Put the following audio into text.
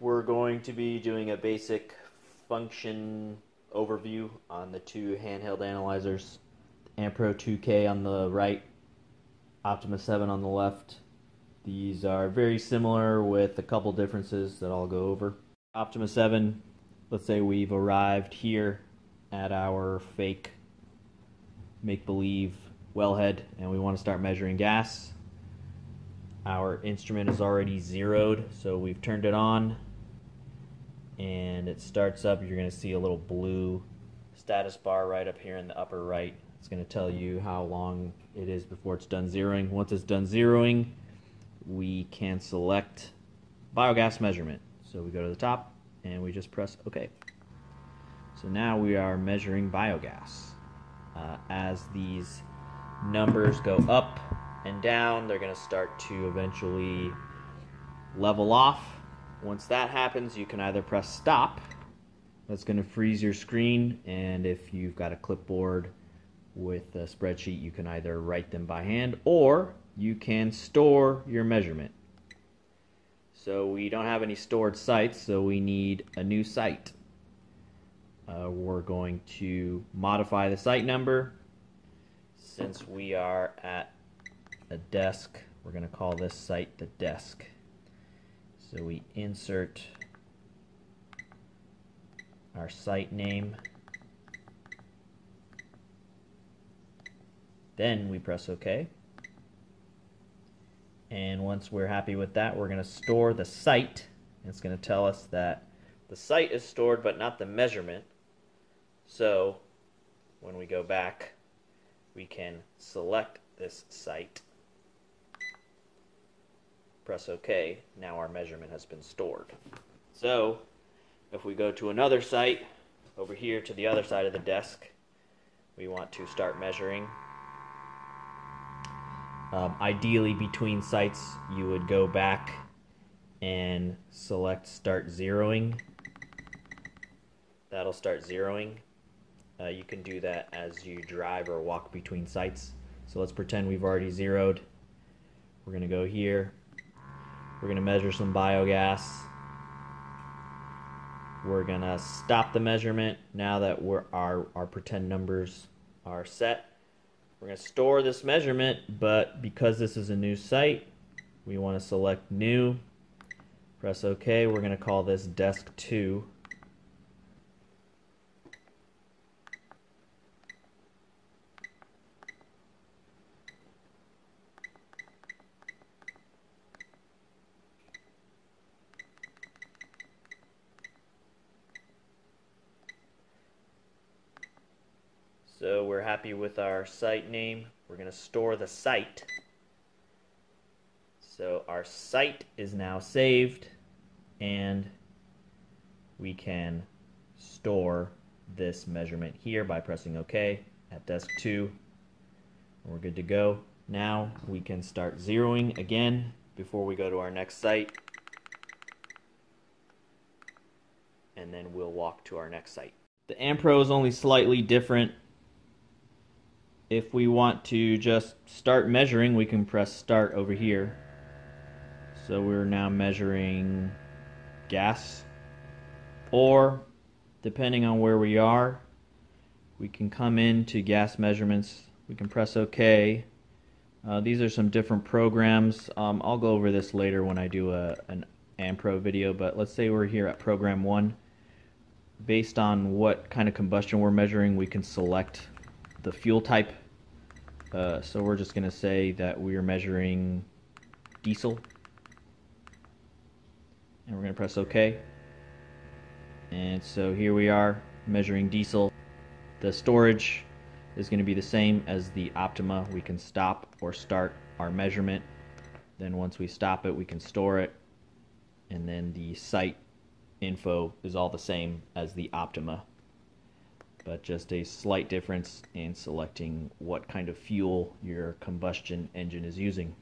We're going to be doing a basic function overview on the two handheld analyzers. Ampro 2K on the right, Optima 7 on the left. These are very similar with a couple differences that I'll go over. Optima 7, let's say we've arrived here at our fake make-believe wellhead and we want to start measuring gas. Our instrument is already zeroed, so we've turned it on. And it starts up. You're going to see a little blue status bar right up here in the upper right. It's going to tell you how long it is before it's done zeroing. Once it's done zeroing, we can select biogas measurement. So we go to the top and we just press OK. So now we are measuring biogas. As these numbers go up and down, they're going to start to eventually level off. Once that happens, you can either press stop. That's going to freeze your screen, and if you've got a clipboard with a spreadsheet, you can either write them by hand or you can store your measurement. So we don't have any stored sites, so we need a new site. We're going to modify the site number. Since we are at a desk, we're going to call this site the desk. So we insert our site name, then we press OK. And once we're happy with that, we're going to store the site. It's going to tell us that the site is stored but not the measurement. So when we go back, we can select this site. Press OK, now our measurement has been stored. So if we go to another site, over here to the other side of the desk, we want to start measuring. Ideally between sites, you would go back and select start zeroing. That'll start zeroing. You can do that as you drive or walk between sites. So let's pretend we've already zeroed. We're going to go here. We're going to measure some biogas. We're going to stop the measurement now that our pretend numbers are set. We're going to store this measurement, but because this is a new site, we want to select new. Press OK. We're going to call this desk 2. So we're happy with our site name. We're going to store the site. So our site is now saved, and we can store this measurement here by pressing OK at desk 2. We're good to go. Now we can start zeroing again before we go to our next site, and then we'll walk to our next site. The Ampro is only slightly different. If we want to just start measuring, we can press start over here. So we're now measuring gas. Or, depending on where we are, we can come into gas measurements. We can press OK. These are some different programs. I'll go over this later when I do an Ampro video, but let's say we're here at program 1. Based on what kind of combustion we're measuring, we can select the fuel type. So we're just going to say that we're measuring diesel, and we're going to press OK. And so here we are measuring diesel. The storage is going to be the same as the Optima. We can stop or start our measurement. Then once we stop it, we can store it. And then the site info is all the same as the Optima, but just a slight difference in selecting what kind of fuel your combustion engine is using.